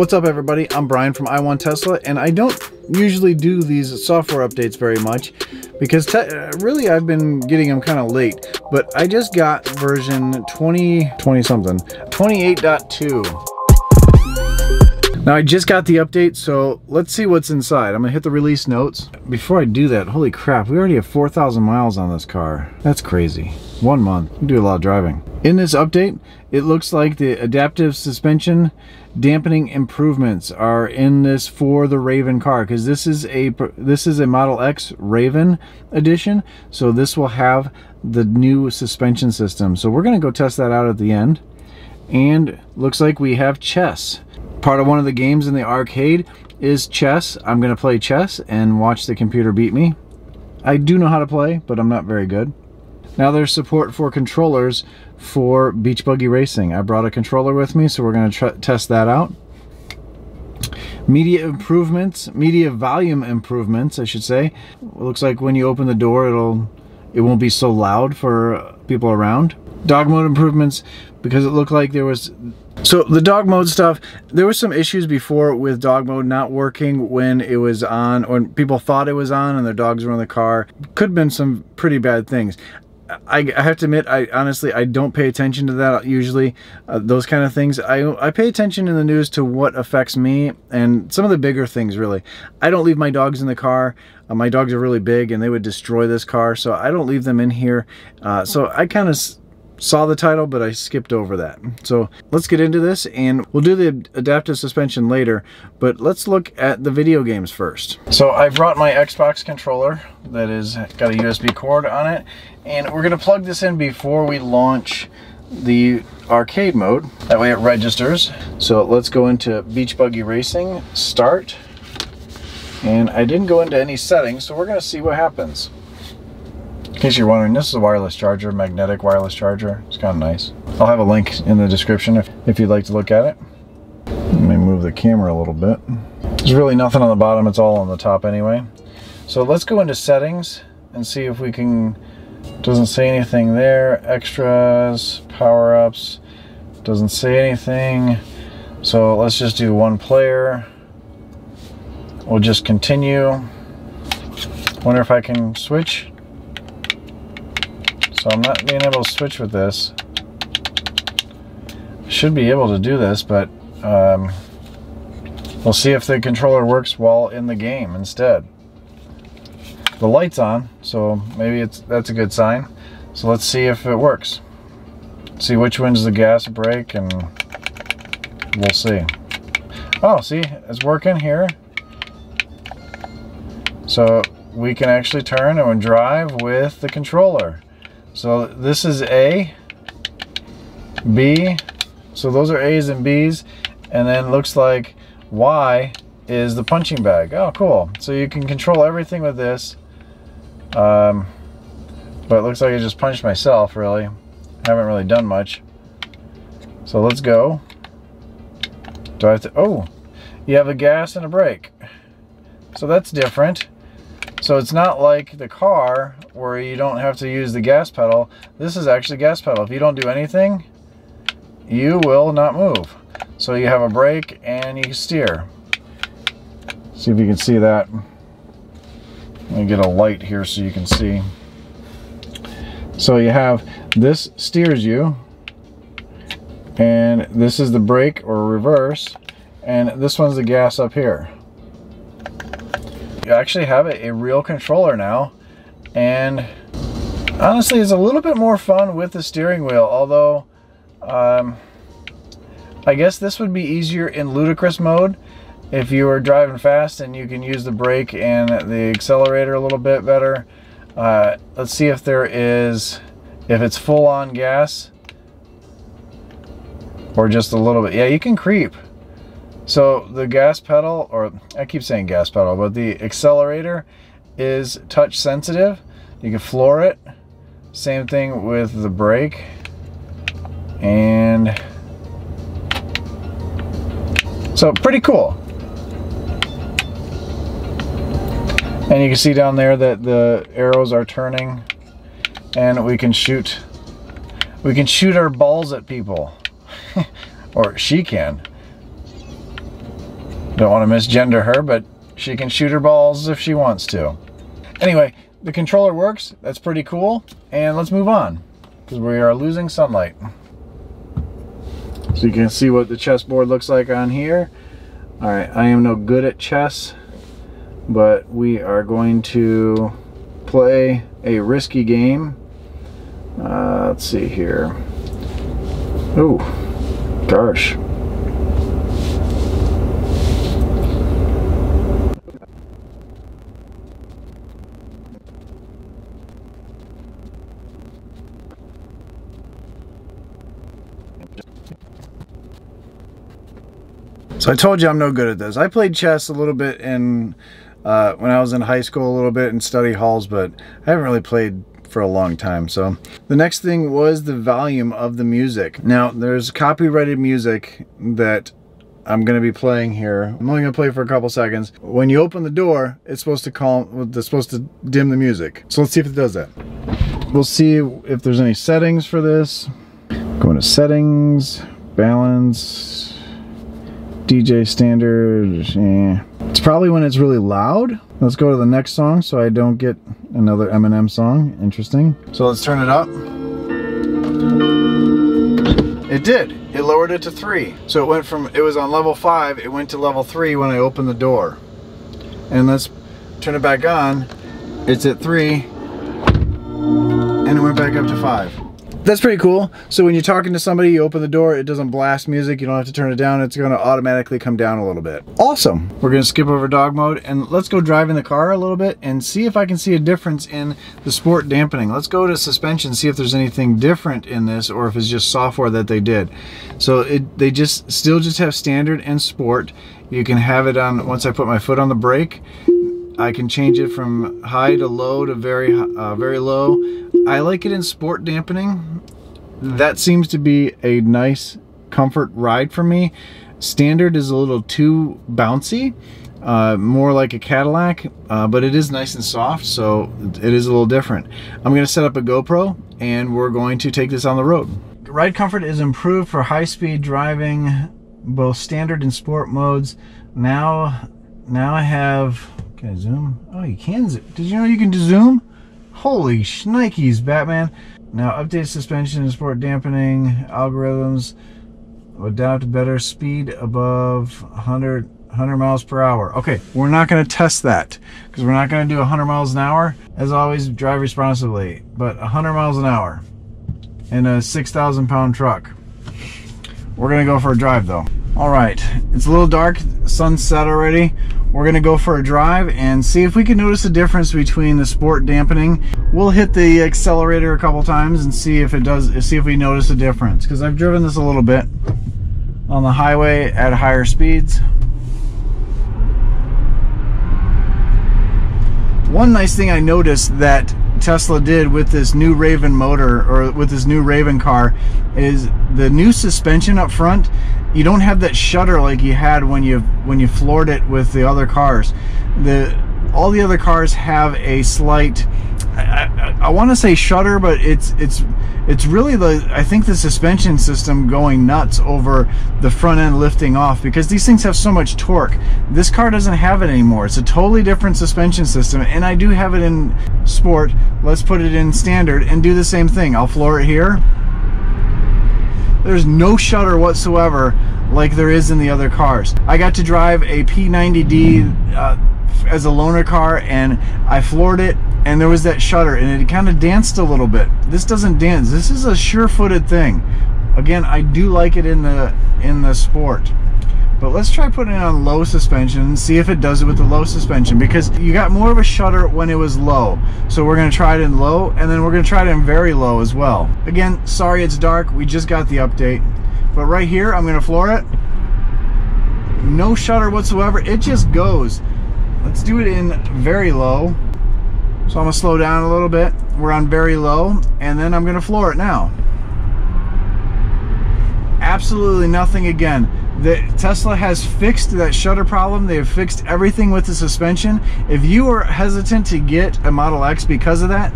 What's up everybody, I'm Brian from i1 Tesla, and I don't usually do these software updates very much because really I've been getting them kind of late, but I just got version 28.2. Now I just got the update, so let's see what's inside. I'm gonna hit the release notes. Before I do that, holy crap, we already have 4,000 miles on this car. That's crazy. 1 month, we do a lot of driving. In this update, it looks like the adaptive suspension dampening improvements are in this for the Raven car, because this is a Model X Raven edition, so this will have the new suspension system. So we're going to go test that out at the end. And looks like we have chess. Part of one of the games in the arcade is chess. I'm going to play chess and watch the computer beat me. I do know how to play, but I'm not very good. Now there's support for controllers for Beach Buggy Racing. I brought a controller with me, so we're going to test that out. Media volume improvements, I should say. It looks like when you open the door, it won't be so loud for people around. Dog mode improvements, because it looked like there was... So the dog mode stuff, there was some issues before with dog mode not working when it was on, or when people thought it was on and their dogs were in the car. Could have been some pretty bad things. I have to admit, I honestly don't pay attention to that usually, those kind of things. I pay attention in the news to what affects me and some of the bigger things really. I don't leave my dogs in the car. My dogs are really big and they would destroy this car, so I don't leave them in here. So I kind of saw the title, but I skipped over that. So let's get into this, and we'll do the adaptive suspension later, but let's look at the video games first. So I brought my Xbox controller that has got a USB cord on it, and we're gonna plug this in before we launch the arcade mode. That way it registers. So let's go into Beach Buggy Racing, start. And I didn't go into any settings, so we're gonna see what happens. In case you're wondering, this is a wireless charger, magnetic wireless charger. It's kind of nice. I'll have a link in the description if you'd like to look at it. Let me move the camera a little bit. There's really nothing on the bottom, it's all on the top anyway. So let's go into settings and see if we can, doesn't say anything there, extras, power-ups, doesn't say anything. So let's just do one player. We'll just continue. Wonder if I can switch. So I'm not being able to switch with this. Should be able to do this, but we'll see if the controller works while in the game instead. The light's on, so maybe that's a good sign. So let's see if it works. See which one's the gas brake, and we'll see. Oh, see, it's working here. So we can actually turn and drive with the controller. So this is A, B, so those are A's and B's, and then looks like Y is the punching bag. Oh, cool. So you can control everything with this, but it looks like I just punched myself, really. I haven't really done much. So let's go. Do I have to, oh, you have a gas and a brake. So that's different. So it's not like the car where you don't have to use the gas pedal. This is actually gas pedal. If you don't do anything, you will not move. So you have a brake and you can steer. See if you can see that. Let me get a light here so you can see. So you have, this steers you, and this is the brake or reverse, and this one's the gas up here. You actually have a real controller now, and honestly it's a little bit more fun with the steering wheel, although I guess this would be easier in ludicrous mode if you were driving fast and you can use the brake and the accelerator a little bit better. Let's see if there is, if it's full on gas or just a little bit. Yeah, you can creep. So the gas pedal, or I keep saying gas pedal, but the accelerator is touch sensitive. You can floor it. Same thing with the brake. And so pretty cool. And you can see down there that the arrows are turning, and we can shoot our balls at people. Or she can. Don't want to misgender her, but she can shoot her balls if she wants to. Anyway, the controller works. That's pretty cool. And let's move on, because we are losing sunlight. So you can see what the chessboard looks like on here. All right, I am no good at chess, but we are going to play a risky game. Let's see here. Oh, gosh. So I told you I'm no good at this. I played chess a little bit in when I was in high school, a little bit in study halls, but I haven't really played for a long time. So the next thing was the volume of the music. Now there's copyrighted music that I'm gonna be playing here. I'm only gonna play for a couple seconds. When you open the door, it's supposed to dim the music. So let's see if it does that. We'll see if there's any settings for this. Going to settings, balance, DJ standard, yeah. It's probably when it's really loud. Let's go to the next song so I don't get another Eminem song. Interesting. So let's turn it up. It did. It lowered it to 3. So it went from, it was on level 5, it went to level 3 when I opened the door. And let's turn it back on. It's at 3. And it went back up to 5. That's pretty cool. So when you're talking to somebody, you open the door, it doesn't blast music, you don't have to turn it down, it's gonna automatically come down a little bit. Awesome. We're gonna skip over dog mode and let's go drive in the car a little bit and see if I can see a difference in the sport dampening. Let's go to suspension, see if there's anything different in this or if it's just software that they did. So they still just have standard and sport. You can have it on, once I put my foot on the brake, I can change it from high to low to very, very low. I like it in sport dampening. That seems to be a nice comfort ride for me. Standard is a little too bouncy, more like a Cadillac, but it is nice and soft, so it is a little different. I'm gonna set up a GoPro and we're going to take this on the road. Ride comfort is improved for high-speed driving, both standard and sport modes. Now I have, can I zoom? Oh, you can zoom. Did you know you can zoom? Holy shnikes, Batman. Now update suspension and sport dampening algorithms adapt better speed above 100 miles per hour. Okay, we're not gonna test that because we're not gonna do 100 miles an hour. As always, drive responsibly, but 100 miles an hour in a 6,000 pound truck. We're gonna go for a drive though. All right, it's a little dark, sunset already. We're gonna go for a drive and see if we can notice a difference between the sport dampening. We'll hit the accelerator a couple times and see if it does, see if we notice a difference. Because I've driven this a little bit on the highway at higher speeds. One nice thing I noticed that Tesla did with this new Raven motor, or with this new Raven car, is the new suspension up front. You don't have that shudder like you had when you floored it with the other cars. All the other cars have a slight, I want to say shudder, but it's really I think the suspension system going nuts over the front end lifting off, because these things have so much torque. This car doesn't have it anymore. It's a totally different suspension system, and I do have it in sport. Let's put it in standard and do the same thing. I'll floor it here. There's no shudder whatsoever like there is in the other cars. I got to drive a P90D as a loaner car, and I floored it, and there was that shudder, and it kind of danced a little bit. This doesn't dance. This is a sure-footed thing. Again, I do like it in the sport. But let's try putting it on low suspension and see if it does it with the low suspension, because you got more of a shudder when it was low. So we're gonna try it in low, and then we're gonna try it in very low as well. Again, sorry it's dark, we just got the update. But right here, I'm gonna floor it. No shudder whatsoever, it just goes. Let's do it in very low. So I'm gonna slow down a little bit. We're on very low, and then I'm gonna floor it now. Absolutely nothing again. Tesla has fixed that shudder problem. They have fixed everything with the suspension. If you are hesitant to get a Model X because of that,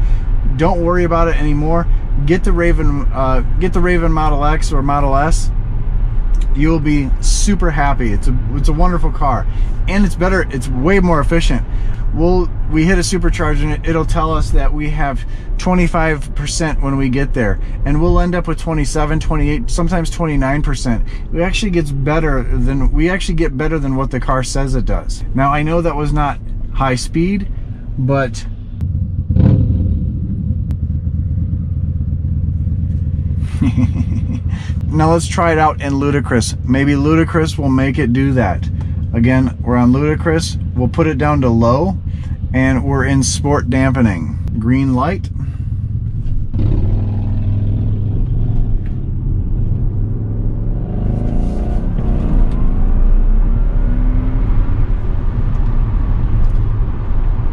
don't worry about it anymore. Get the Raven Model X or Model S. you'll be super happy. It's a wonderful car, and it's better, it's way more efficient. We hit a supercharger and it'll tell us that we have 25% when we get there, and we'll end up with 27, 28, sometimes 29%. It actually gets better than, we actually get better than what the car says it does. Now I know that was not high speed, but now let's try it out in ludicrous. Maybe ludicrous will make it do that. Again, we're on ludicrous. We'll put it down to low, and we're in sport dampening. Green light.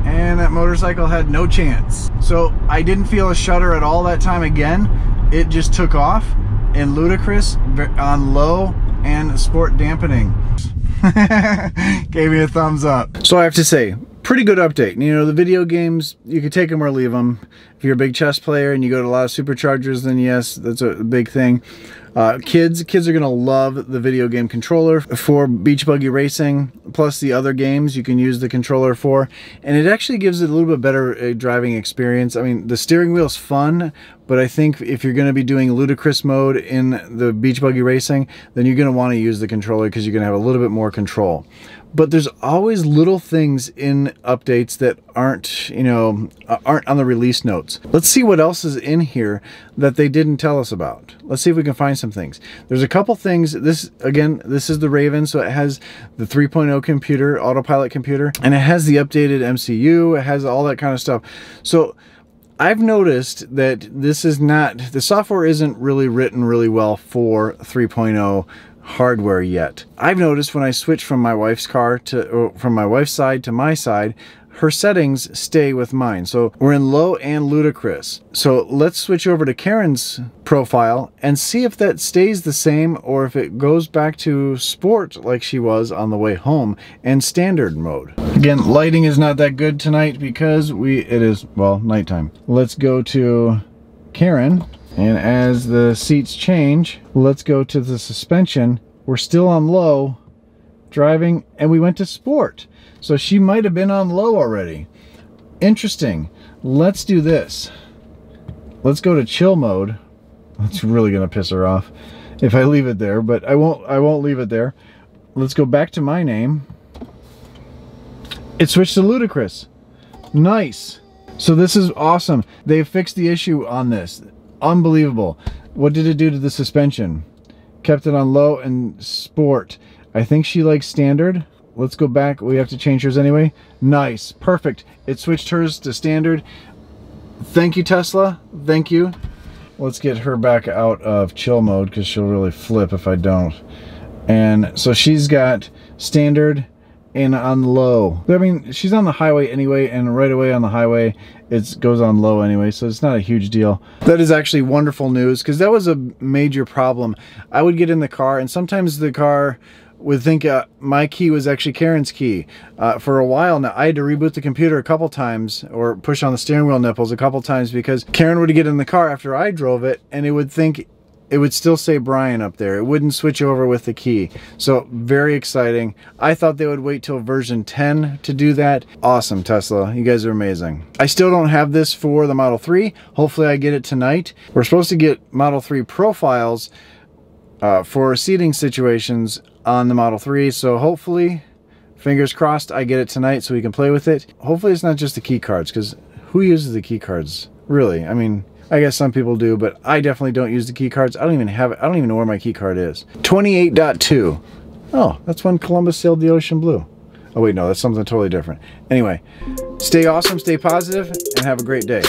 And that motorcycle had no chance. So I didn't feel a shudder at all that time again. It just took off in ludicrous, on low, and sport dampening. Gave me a thumbs up. So I have to say, pretty good update. You know, the video games, you can take them or leave them. If you're a big chess player and you go to a lot of superchargers, then yes, that's a big thing. Kids are gonna love the video game controller for Beach Buggy Racing, plus the other games you can use the controller for, and it actually gives it a little bit better driving experience. I mean, the steering wheel's fun, but I think if you're gonna be doing ludicrous mode in the Beach Buggy Racing, then you're gonna wanna use the controller because you're gonna have a little bit more control. But there's always little things in updates that aren't, you know, aren't on the release notes. Let's see what else is in here that they didn't tell us about. Let's see if we can find some things. There's a couple things. This, again, this is the Raven, so it has the 3.0 computer, autopilot computer, and it has the updated MCU. It has all that kind of stuff. So I've noticed that this is not, the software isn't really written really well for 3.0 hardware yet. I've noticed when I switch from my wife's car to, or from my wife's side to my side, her settings stay with mine. So we're in low and ludicrous. So let's switch over to Karen's profile and see if that stays the same or if it goes back to sport like she was on the way home and standard mode. Again, lighting is not that good tonight because it is, well, nighttime. Let's go to Karen, and as the seats change, let's go to the suspension. We're still on low driving, and we went to sport. So she might have been on low already. Interesting. Let's do this. Let's go to chill mode. That's really gonna piss her off if I leave it there, but I won't leave it there. Let's go back to my name. It switched to ludicrous. Nice. So this is awesome. They fixed the issue on this. Unbelievable. What did it do to the suspension? Kept it on low and sport. I think she likes standard. Let's go back. We have to change hers anyway. Nice. Perfect. It switched hers to standard. Thank you, Tesla. Thank you. Let's get her back out of chill mode because she'll really flip if I don't. And so she's got standard and on low. I mean, she's on the highway anyway, and right away on the highway, it goes on low anyway, so it's not a huge deal. That is actually wonderful news because that was a major problem. I would get in the car, and sometimes the car would think my key was actually Karen's key. For a while now, I had to reboot the computer a couple times or push on the steering wheel nipples a couple times because Karen would get in the car after I drove it, and it would think, it would still say Brian up there. It wouldn't switch over with the key. So very exciting. I thought they would wait till version 10 to do that. Awesome, Tesla. You guys are amazing. I still don't have this for the Model 3. Hopefully I get it tonight. We're supposed to get Model 3 profiles for seating situations on the Model 3. So hopefully, fingers crossed, I get it tonight so we can play with it. Hopefully it's not just the key cards, because who uses the key cards? Really, I mean, I guess some people do, but I definitely don't use the key cards. I don't even have it. I don't even know where my key card is. 28.2. Oh, that's when Columbus sailed the ocean blue. Oh wait, no, that's something totally different. Anyway, stay awesome, stay positive, and have a great day.